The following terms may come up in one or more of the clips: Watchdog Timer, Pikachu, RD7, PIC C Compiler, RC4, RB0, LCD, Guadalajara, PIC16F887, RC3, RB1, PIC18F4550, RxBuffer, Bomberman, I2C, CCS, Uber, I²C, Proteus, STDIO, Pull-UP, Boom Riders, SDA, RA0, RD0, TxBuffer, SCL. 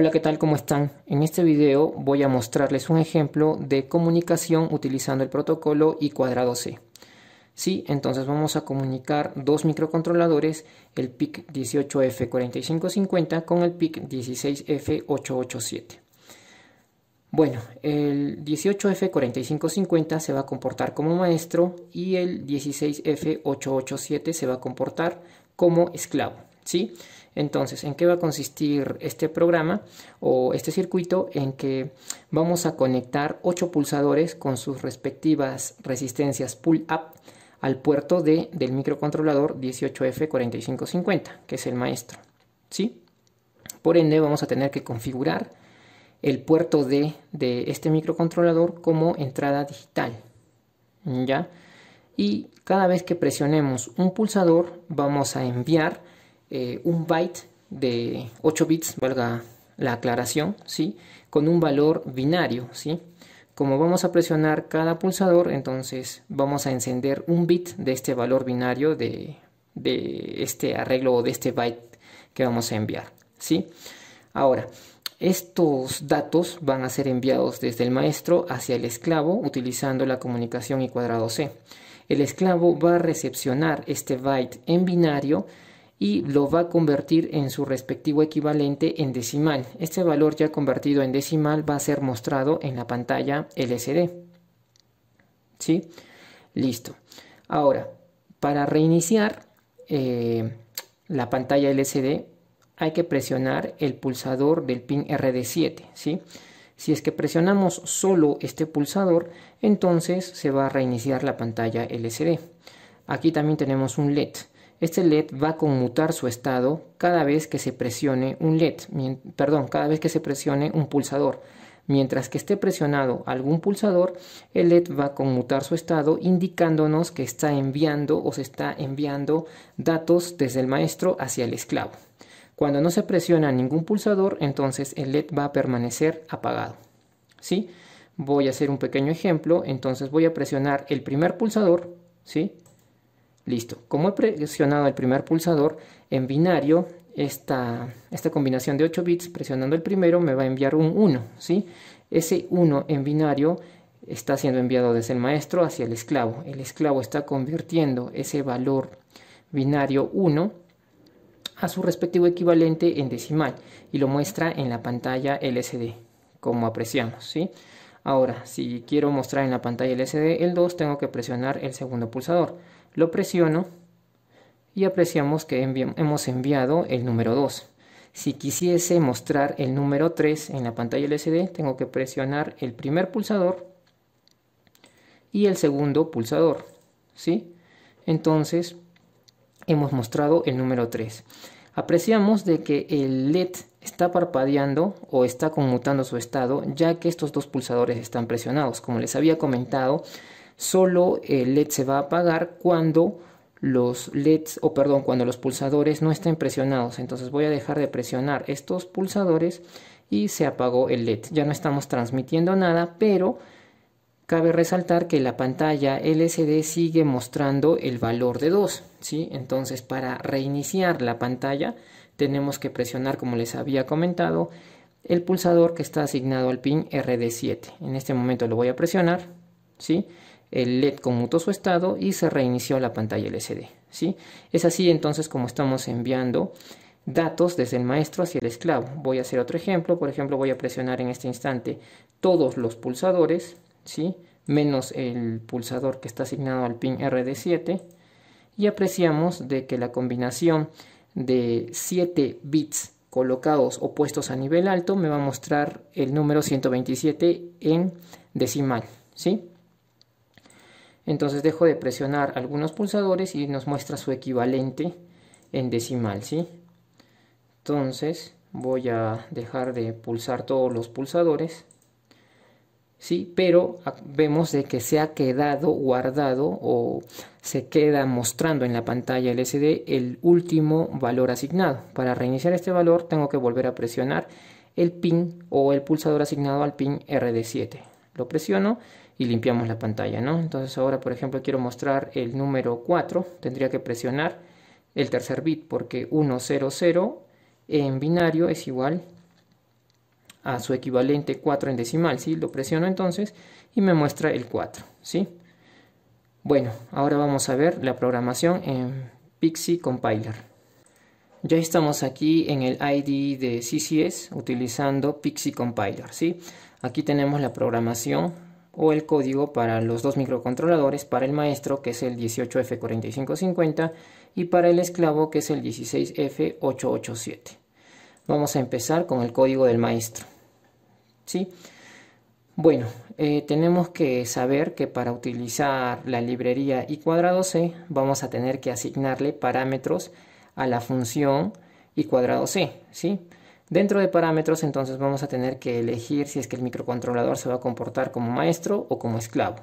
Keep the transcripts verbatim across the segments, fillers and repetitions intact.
Hola, ¿qué tal? ¿Cómo están? En este video voy a mostrarles un ejemplo de comunicación utilizando el protocolo I cuatro C. Sí, entonces vamos a comunicar dos microcontroladores, el P I C dieciocho F cuatro cinco cinco cero con el P I C dieciséis F ocho ocho siete. Bueno, el dieciocho F cuatro cinco cinco cero se va a comportar como maestro y el dieciséis F ocho ocho siete se va a comportar como esclavo, ¿sí? Entonces, ¿en qué va a consistir este programa o este circuito? En que vamos a conectar ocho pulsadores con sus respectivas resistencias pull-up al puerto D del microcontrolador dieciocho F cuatro cinco cinco cero, que es el maestro, ¿sí? Por ende, vamos a tener que configurar el puerto D de este microcontrolador como entrada digital, ¿ya? Y cada vez que presionemos un pulsador, vamos a enviar eh, un byte de ocho bits, valga la aclaración, ¿sí? Con un valor binario, ¿sí? Como vamos a presionar cada pulsador, entonces vamos a encender un bit de este valor binario de, de este arreglo o de este byte que vamos a enviar, ¿sí? Ahora, estos datos van a ser enviados desde el maestro hacia el esclavo utilizando la comunicación I cuatro C. El esclavo va a recepcionar este byte en binario y lo va a convertir en su respectivo equivalente en decimal. Este valor ya convertido en decimal va a ser mostrado en la pantalla L C D. ¿Sí? Listo. Ahora, para reiniciar eh, la pantalla L C D hay que presionar el pulsador del pin R D siete. ¿Sí? Si es que presionamos solo este pulsador, entonces se va a reiniciar la pantalla L C D. Aquí también tenemos un L E D. Este L E D va a conmutar su estado cada vez que se presione un L E D, perdón, cada vez que se presione un pulsador. Mientras que esté presionado algún pulsador, el L E D va a conmutar su estado indicándonos que está enviando o se está enviando datos desde el maestro hacia el esclavo. Cuando no se presiona ningún pulsador, entonces el L E D va a permanecer apagado, ¿sí? Voy a hacer un pequeño ejemplo, entonces voy a presionar el primer pulsador, ¿sí? Listo. Como he presionado el primer pulsador en binario, esta, esta combinación de ocho bits, presionando el primero, me va a enviar un uno, ¿sí? Ese uno en binario está siendo enviado desde el maestro hacia el esclavo. El esclavo está convirtiendo ese valor binario uno a su respectivo equivalente en decimal y lo muestra en la pantalla L C D, como apreciamos, ¿sí? Ahora, si quiero mostrar en la pantalla L C D el dos, tengo que presionar el segundo pulsador. Lo presiono y apreciamos que envi hemos enviado el número dos. Si quisiese mostrar el número tres en la pantalla L C D, tengo que presionar el primer pulsador y el segundo pulsador, ¿sí? Entonces, hemos mostrado el número tres. Apreciamos de que el L E D está parpadeando o está conmutando su estado, ya que estos dos pulsadores están presionados. Como les había comentado, solo el L E D se va a apagar cuando los L E Ds, o perdón, cuando los pulsadores no estén presionados. Entonces voy a dejar de presionar estos pulsadores y se apagó el L E D. Ya no estamos transmitiendo nada, pero cabe resaltar que la pantalla L C D sigue mostrando el valor de dos, ¿sí? Entonces, para reiniciar la pantalla tenemos que presionar, como les había comentado, el pulsador que está asignado al pin R D siete. En este momento lo voy a presionar, ¿sí? El L E D conmutó su estado y se reinició la pantalla L C D, ¿sí? Es así entonces como estamos enviando datos desde el maestro hacia el esclavo. Voy a hacer otro ejemplo. Por ejemplo, voy a presionar en este instante todos los pulsadores, ¿sí? Menos el pulsador que está asignado al pin R D siete, y apreciamos de que la combinación de siete bits colocados o puestos a nivel alto me va a mostrar el número ciento veintisiete en decimal, ¿sí? Entonces dejo de presionar algunos pulsadores y nos muestra su equivalente en decimal, ¿sí? Entonces voy a dejar de pulsar todos los pulsadores, ¿sí? Pero vemos de que se ha quedado guardado o se queda mostrando en la pantalla L C D el último valor asignado. Para reiniciar este valor tengo que volver a presionar el pin o el pulsador asignado al pin R D siete. Lo presiono y limpiamos la pantalla, ¿no? Entonces ahora, por ejemplo, quiero mostrar el número cuatro. Tendría que presionar el tercer bit porque uno cero cero en binario es igual a su equivalente cuatro en decimal, ¿sí? Lo presiono entonces y me muestra el cuatro, ¿sí? Bueno, ahora vamos a ver la programación en P I C C Compiler. Ya estamos aquí en el I D de C C S utilizando P I C C Compiler, ¿sí? Aquí tenemos la programación o el código para los dos microcontroladores, para el maestro que es el dieciocho F cuatro cinco cinco cero y para el esclavo que es el dieciséis F ocho ocho siete. Vamos a empezar con el código del maestro, ¿sí? Bueno, eh, tenemos que saber que para utilizar la librería I cuadrado C vamos a tener que asignarle parámetros a la función I cuadrado C, ¿sí? Dentro de parámetros entonces vamos a tener que elegir si es que el microcontrolador se va a comportar como maestro o como esclavo.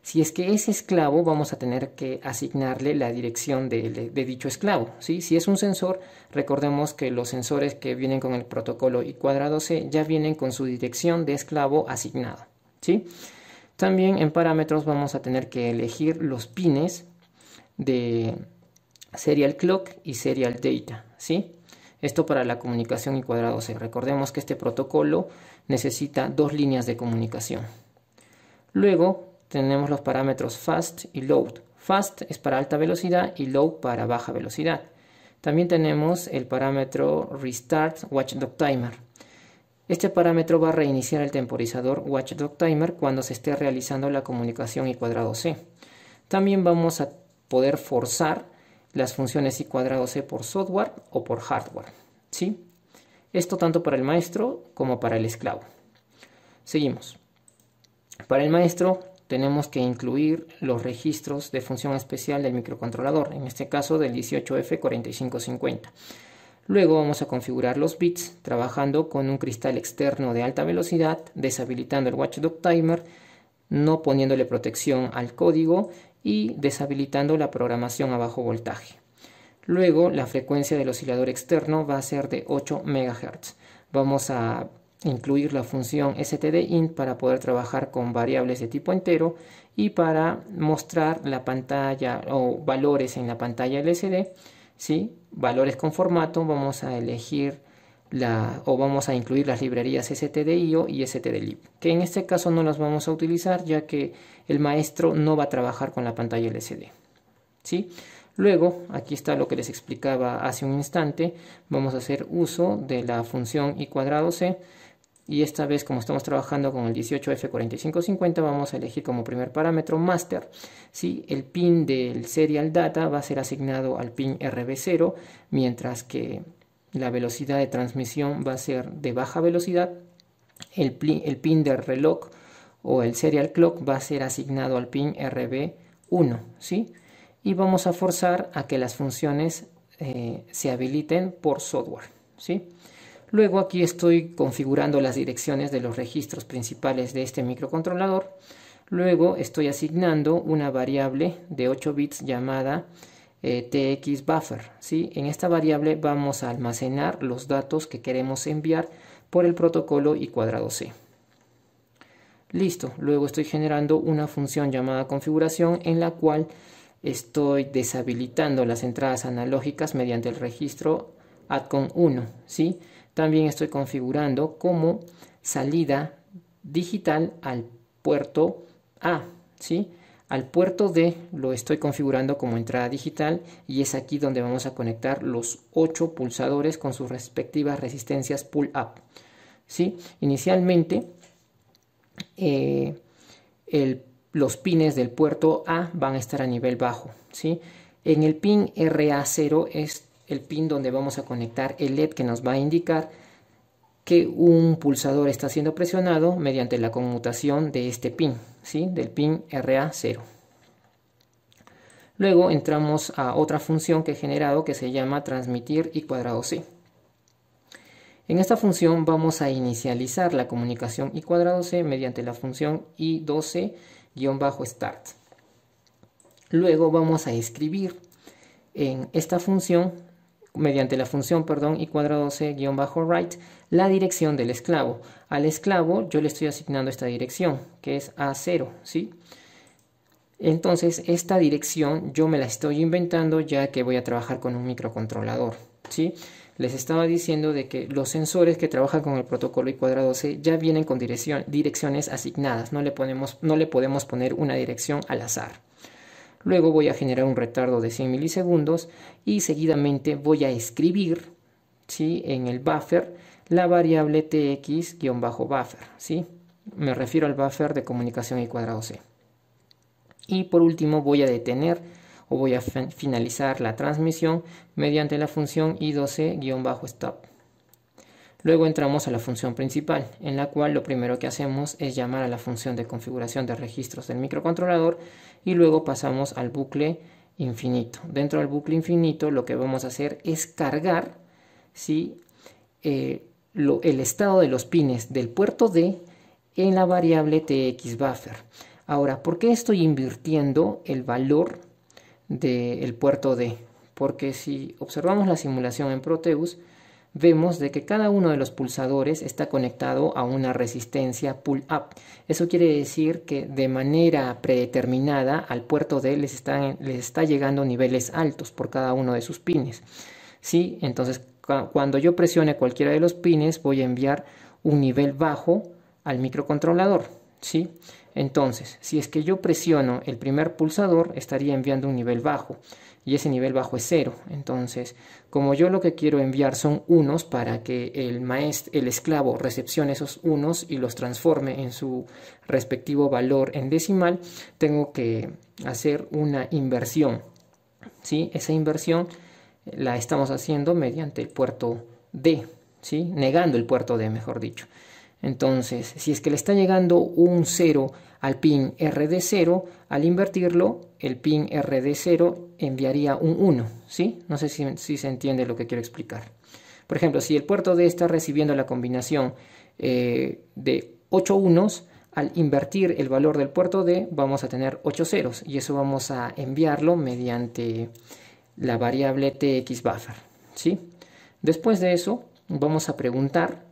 Si es que es esclavo vamos a tener que asignarle la dirección de, de, de dicho esclavo, ¿sí? Si es un sensor, recordemos que los sensores que vienen con el protocolo I cuadrado C ya vienen con su dirección de esclavo asignada, ¿sí? También en parámetros vamos a tener que elegir los pines de Serial Clock y Serial Data, ¿sí? Esto para la comunicación I cuadrado C. Recordemos que este protocolo necesita dos líneas de comunicación. Luego tenemos los parámetros Fast y Load. Fast es para alta velocidad y Load para baja velocidad. También tenemos el parámetro Restart Watchdog Timer. Este parámetro va a reiniciar el temporizador Watchdog Timer cuando se esté realizando la comunicación I cuadrado C. También vamos a poder forzar las funciones I cuadrado C por software o por hardware, ¿sí? Esto tanto para el maestro como para el esclavo. Seguimos. Para el maestro tenemos que incluir los registros de función especial del microcontrolador, en este caso del dieciocho F cuatro cinco cinco cero. Luego vamos a configurar los bits trabajando con un cristal externo de alta velocidad, deshabilitando el Watchdog Timer, no poniéndole protección al código y deshabilitando la programación a bajo voltaje. Luego la frecuencia del oscilador externo va a ser de ocho megahertz. Vamos a incluir la función S T D I N T para poder trabajar con variables de tipo entero y para mostrar la pantalla o valores en la pantalla L C D, ¿sí? Valores con formato, vamos a elegir la, o vamos a incluir las librerías S T D I O y S T D L I B, que en este caso no las vamos a utilizar ya que el maestro no va a trabajar con la pantalla L C D, ¿sí? Luego, aquí está lo que les explicaba hace un instante, vamos a hacer uso de la función I cuadrado C. Y esta vez, como estamos trabajando con el dieciocho F cuatro cinco cinco cero, vamos a elegir como primer parámetro master, ¿sí? El pin del serial data va a ser asignado al pin R B cero, mientras que la velocidad de transmisión va a ser de baja velocidad. El pin, el pin del reloj o el serial clock va a ser asignado al pin R B uno, ¿sí? Y vamos a forzar a que las funciones eh, se habiliten por software, ¿sí? Luego aquí estoy configurando las direcciones de los registros principales de este microcontrolador. Luego estoy asignando una variable de ocho bits llamada eh, TxBuffer, ¿sí? En esta variable vamos a almacenar los datos que queremos enviar por el protocolo I cuadrado C. Listo. Luego estoy generando una función llamada configuración en la cual estoy deshabilitando las entradas analógicas mediante el registro ADCON uno, ¿sí? También estoy configurando como salida digital al puerto A, ¿sí? Al puerto D lo estoy configurando como entrada digital y es aquí donde vamos a conectar los ocho pulsadores con sus respectivas resistencias pull-up, ¿sí? Inicialmente eh, el, los pines del puerto A van a estar a nivel bajo, ¿sí? En el pin R A cero es el pin donde vamos a conectar el L E D que nos va a indicar que un pulsador está siendo presionado mediante la conmutación de este pin, ¿sí? Del pin R A cero. Luego entramos a otra función que he generado que se llama transmitir I cuadrado C. En esta función vamos a inicializar la comunicación I cuadrado C mediante la función I dos C guión bajo start. Luego vamos a escribir en esta función mediante la función, perdón, I cuadrado C guión bajo write, la dirección del esclavo. Al esclavo yo le estoy asignando esta dirección, que es A cero, ¿sí? Entonces esta dirección yo me la estoy inventando ya que voy a trabajar con un microcontrolador, ¿sí? Les estaba diciendo de que los sensores que trabajan con el protocolo I doce ya vienen con dirección, direcciones asignadas. No le, ponemos, no le podemos poner una dirección al azar. Luego voy a generar un retardo de cien milisegundos y seguidamente voy a escribir, ¿sí?, en el buffer la variable tx-buffer. ¿Sí? Me refiero al buffer de comunicación I doce. Y por último voy a detener o voy a finalizar la transmisión mediante la función I doce-stop. Luego entramos a la función principal, en la cual lo primero que hacemos es llamar a la función de configuración de registros del microcontrolador y luego pasamos al bucle infinito. Dentro del bucle infinito lo que vamos a hacer es cargar, ¿sí?, eh, lo, el estado de los pines del puerto D en la variable txBuffer. Ahora, ¿por qué estoy invirtiendo el valor del puerto D? Porque si observamos la simulación en Proteus, vemos de que cada uno de los pulsadores está conectado a una resistencia pull-up. Eso quiere decir que de manera predeterminada al puerto D les, están, les está llegando niveles altos por cada uno de sus pines, ¿sí? Entonces cuando yo presione cualquiera de los pines voy a enviar un nivel bajo al microcontrolador, ¿sí? Entonces, si es que yo presiono el primer pulsador, estaría enviando un nivel bajo, y ese nivel bajo es cero. Entonces, como yo lo que quiero enviar son unos para que el maestro, el esclavo recepcione esos unos y los transforme en su respectivo valor en decimal, tengo que hacer una inversión, ¿sí? Esa inversión la estamos haciendo mediante el puerto D, ¿sí? Negando el puerto D, mejor dicho. Entonces, si es que le está llegando un cero al pin R D cero, al invertirlo, el pin R D cero enviaría un uno, ¿sí? No sé si, si se entiende lo que quiero explicar. Por ejemplo, si el puerto D está recibiendo la combinación eh, de ocho unos, al invertir el valor del puerto D vamos a tener ocho ceros, y eso vamos a enviarlo mediante la variable txBuffer, ¿sí? Después de eso, vamos a preguntar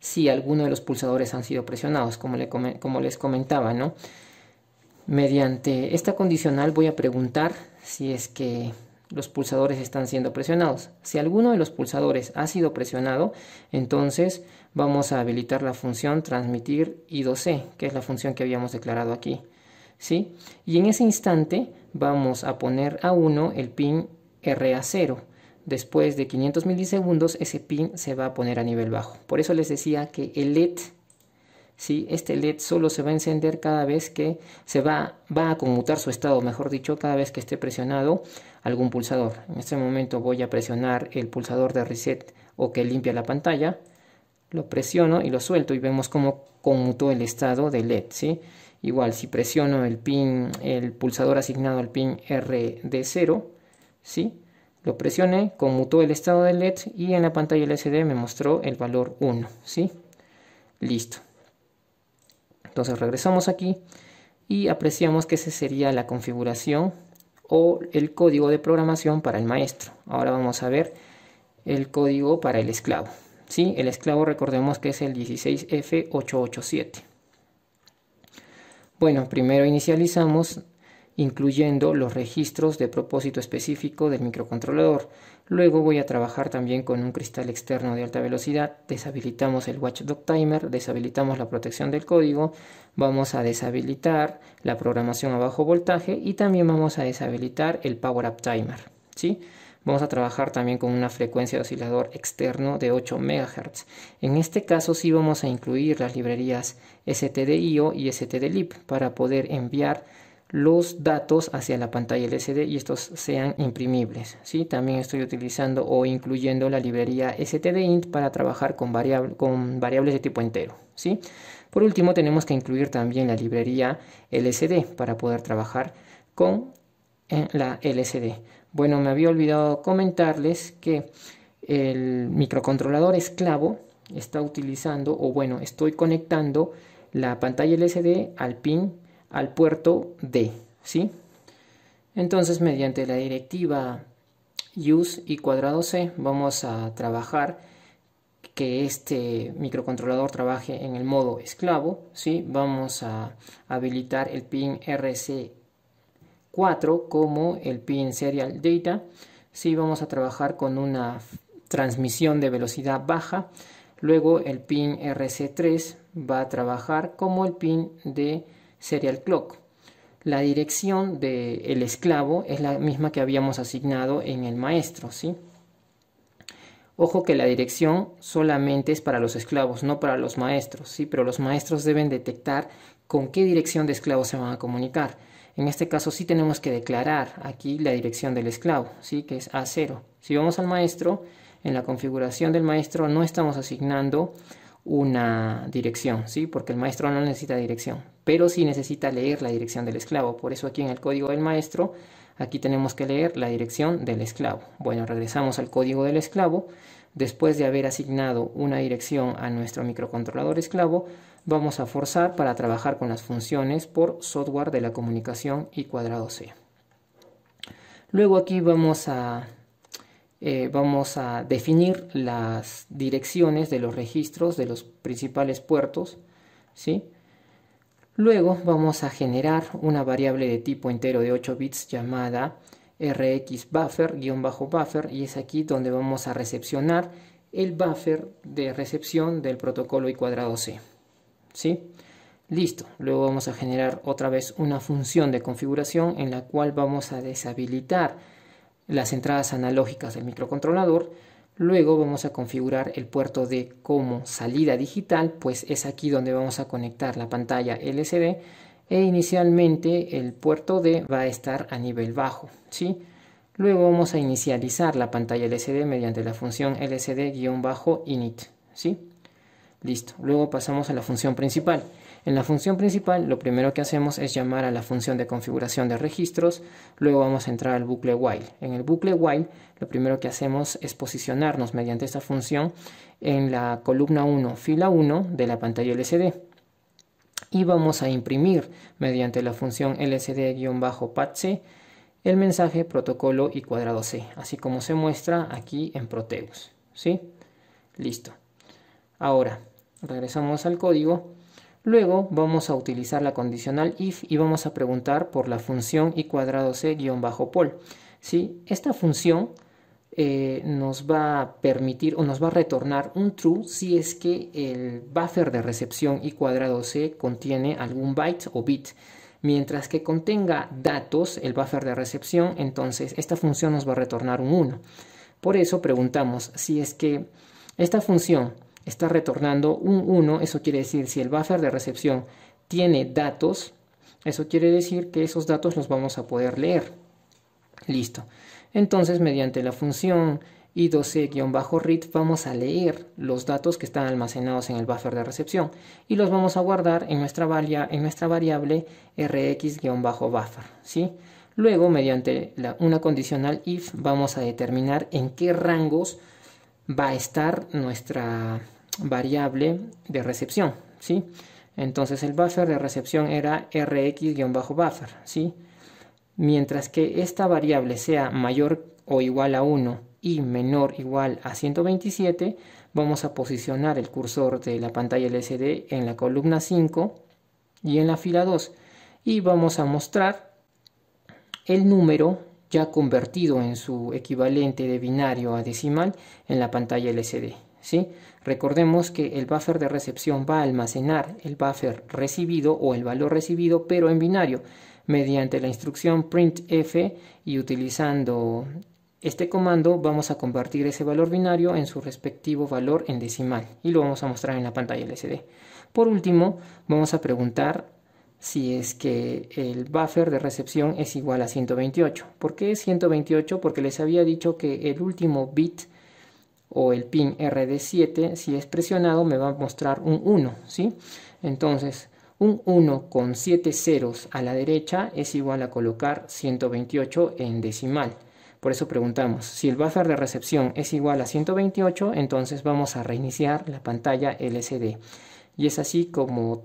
si alguno de los pulsadores han sido presionados, como, le, como les comentaba, ¿no? Mediante esta condicional voy a preguntar si es que los pulsadores están siendo presionados. Si alguno de los pulsadores ha sido presionado, entonces vamos a habilitar la función transmitir I dos C, que es la función que habíamos declarado aquí, ¿sí? Y en ese instante vamos a poner a uno el pin R A cero. Después de quinientos milisegundos ese pin se va a poner a nivel bajo. Por eso les decía que el L E D, ¿sí?, este L E D solo se va a encender cada vez que se va, va a conmutar su estado, mejor dicho, cada vez que esté presionado algún pulsador. En este momento voy a presionar el pulsador de reset o que limpia la pantalla. Lo presiono y lo suelto y vemos cómo conmutó el estado del L E D, ¿sí? Igual si presiono el pin, el pulsador asignado al pin R D cero, ¿sí?, lo presioné, conmutó el estado del L E D y en la pantalla L C D me mostró el valor uno, ¿sí? Listo. Entonces regresamos aquí y apreciamos que esa sería la configuración o el código de programación para el maestro. Ahora vamos a ver el código para el esclavo, ¿sí? El esclavo, recordemos que es el dieciséis F ocho ochenta y siete. Bueno, primero inicializamos incluyendo los registros de propósito específico del microcontrolador. Luego voy a trabajar también con un cristal externo de alta velocidad. Deshabilitamos el Watchdog Timer, deshabilitamos la protección del código, vamos a deshabilitar la programación a bajo voltaje y también vamos a deshabilitar el Power Up Timer, ¿sí? Vamos a trabajar también con una frecuencia de oscilador externo de ocho megahertz. En este caso sí vamos a incluir las librerías S T D I O y S T D L I B para poder enviar los datos hacia la pantalla L C D y estos sean imprimibles, ¿sí? También estoy utilizando o incluyendo la librería S T D I N T para trabajar con, variable, con variables de tipo entero, ¿sí? Por último tenemos que incluir también la librería L C D para poder trabajar con la L C D. Bueno, me había olvidado comentarles que el microcontrolador esclavo está utilizando, o bueno, estoy conectando la pantalla L C D al pin al puerto D, ¿sí? Entonces mediante la directiva use I cuadrado C vamos a trabajar que este microcontrolador trabaje en el modo esclavo, ¿sí? Vamos a habilitar el pin R C cuatro como el pin serial data, ¿sí? Vamos a trabajar con una transmisión de velocidad baja. Luego el pin R C tres va a trabajar como el pin de serial clock. La dirección del esclavo es la misma que habíamos asignado en el maestro, ¿sí? Ojo que la dirección solamente es para los esclavos, no para los maestros, ¿sí? Pero los maestros deben detectar con qué dirección de esclavo se van a comunicar. En este caso sí tenemos que declarar aquí la dirección del esclavo, ¿sí? Que es A cero. Si vamos al maestro, en la configuración del maestro no estamos asignando una dirección, ¿sí? Porque el maestro no necesita dirección, pero sí necesita leer la dirección del esclavo. Por eso aquí en el código del maestro, aquí tenemos que leer la dirección del esclavo. Bueno, regresamos al código del esclavo. Después de haber asignado una dirección a nuestro microcontrolador esclavo, vamos a forzar para trabajar con las funciones por software de la comunicación I cuadrado C. Luego aquí vamos a... Eh, vamos a definir las direcciones de los registros de los principales puertos, ¿sí? Luego vamos a generar una variable de tipo entero de ocho bits llamada RxBuffer-buffer, y es aquí donde vamos a recepcionar el buffer de recepción del protocolo I cuadrado C, ¿sí? Listo. Luego vamos a generar otra vez una función de configuración en la cual vamos a deshabilitar las entradas analógicas del microcontrolador. Luego vamos a configurar el puerto D como salida digital, pues es aquí donde vamos a conectar la pantalla L C D, e inicialmente el puerto D va a estar a nivel bajo, ¿sí? Luego vamos a inicializar la pantalla L C D mediante la función L C D guión bajo init, ¿sí? Listo. Luego pasamos a la función principal. En la función principal lo primero que hacemos es llamar a la función de configuración de registros. Luego vamos a entrar al bucle while. En el bucle while lo primero que hacemos es posicionarnos mediante esta función en la columna uno, fila uno de la pantalla L C D. Y vamos a imprimir mediante la función L C D guión bajo padc el mensaje protocolo I cuadrado C, así como se muestra aquí en Proteus, ¿sí? Listo. Ahora regresamos al código. Luego vamos a utilizar la condicional if y vamos a preguntar por la función I cuadrado C guión bajo poll. ¿Sí? Esta función eh, nos va a permitir o nos va a retornar un true si es que el buffer de recepción I cuadrado C contiene algún byte o bit. Mientras que contenga datos el buffer de recepción, entonces esta función nos va a retornar un uno. Por eso preguntamos si es que esta función está retornando un uno, eso quiere decir si el buffer de recepción tiene datos, eso quiere decir que esos datos los vamos a poder leer. Listo. Entonces mediante la función I dos C guión read vamos a leer los datos que están almacenados en el buffer de recepción y los vamos a guardar en nuestra, varia, en nuestra variable Rx-buffer, ¿sí? Luego mediante la, una condicional if vamos a determinar en qué rangos va a estar nuestra variable de recepción, ¿sí? Entonces el buffer de recepción era Rx-buffer, ¿sí? Mientras que esta variable sea mayor o igual a uno y menor o igual a ciento veintisiete, vamos a posicionar el cursor de la pantalla L C D en la columna cinco y en la fila dos, y vamos a mostrar el número ya convertido en su equivalente de binario a decimal en la pantalla L C D, ¿sí? Recordemos que el buffer de recepción va a almacenar el buffer recibido o el valor recibido, pero en binario, mediante la instrucción printf, y utilizando este comando vamos a convertir ese valor binario en su respectivo valor en decimal y lo vamos a mostrar en la pantalla L C D. Por último, vamos a preguntar si es que el buffer de recepción es igual a ciento veintiocho. ¿Por qué es ciento veintiocho? Porque les había dicho que el último bit o el pin R D siete, si es presionado, me va a mostrar un uno, ¿sí? Entonces, un uno con siete ceros a la derecha es igual a colocar ciento veintiocho en decimal. Por eso preguntamos, si el buffer de recepción es igual a ciento veintiocho, entonces vamos a reiniciar la pantalla L C D. Y es así como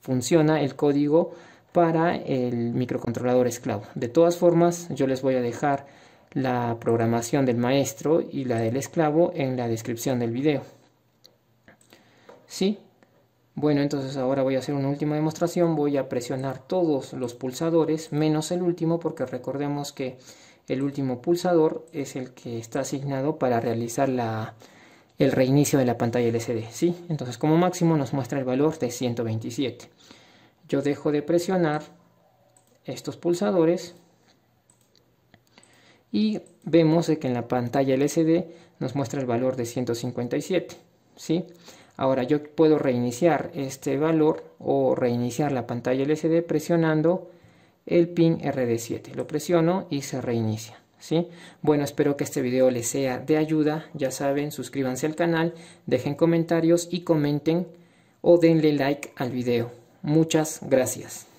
funciona el código para el microcontrolador esclavo. De todas formas, yo les voy a dejar la programación del maestro y la del esclavo en la descripción del video. ¿Sí? Bueno, entonces ahora voy a hacer una última demostración. Voy a presionar todos los pulsadores menos el último, porque recordemos que el último pulsador es el que está asignado para realizar la, el reinicio de la pantalla L C D, ¿sí? Entonces como máximo nos muestra el valor de ciento veintisiete. Yo dejo de presionar estos pulsadores y vemos que en la pantalla L C D nos muestra el valor de ciento cincuenta y siete, ¿sí? Ahora yo puedo reiniciar este valor o reiniciar la pantalla L C D presionando el pin R D siete. Lo presiono y se reinicia, ¿sí? Bueno, espero que este video les sea de ayuda. Ya saben, suscríbanse al canal, dejen comentarios y comenten o denle like al video. Muchas gracias.